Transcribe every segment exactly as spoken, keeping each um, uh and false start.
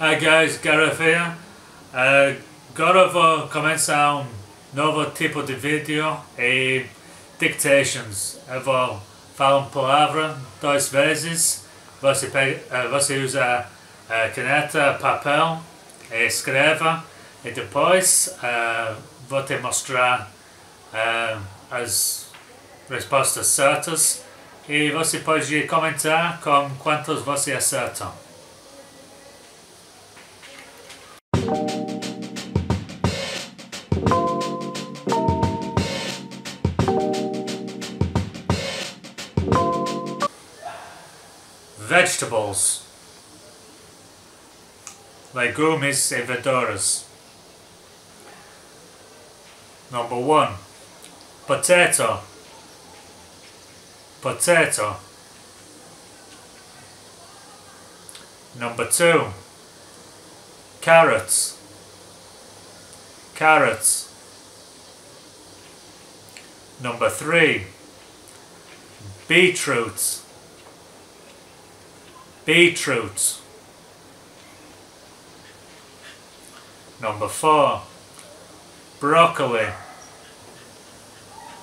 Hi guys, Gareth here. Agora vou começar um novo tipo de vídeo e dictations. Eu vou falar uma palavra duas vezes. Você, pega, você usa a caneta, papel e escreva. E depois uh, vou te mostrar uh, as respostas certas. E você pode comentar com quantos você acertam. Vegetables, legumes e verduras. Number one, potato, potato. Number two, carrots, carrots. Number three, beetroots, beetroots. Number four, broccoli,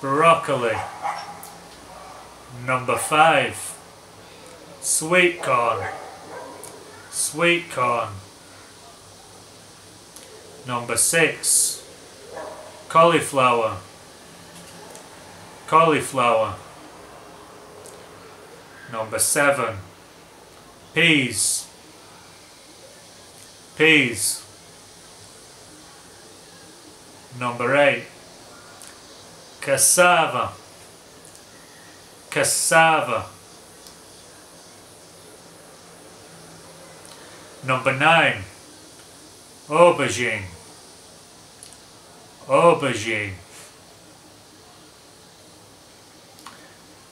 broccoli. Number five, sweet corn, sweet corn. Number six, cauliflower, cauliflower. Number seven, peas, peas. Number eight, cassava, cassava. Number nine, aubergine, aubergine.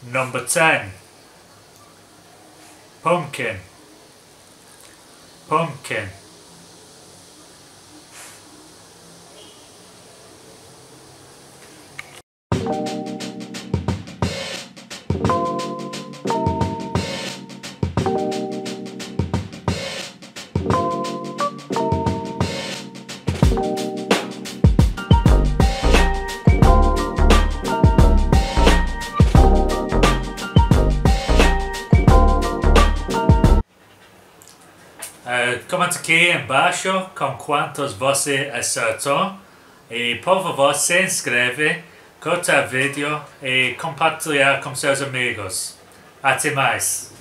Number ten, pumpkin, pumpkin. Uh, comenta aqui embaixo com quantos você acertou e por favor se inscreve, curta o vídeo e compartilhar com seus amigos. Até mais!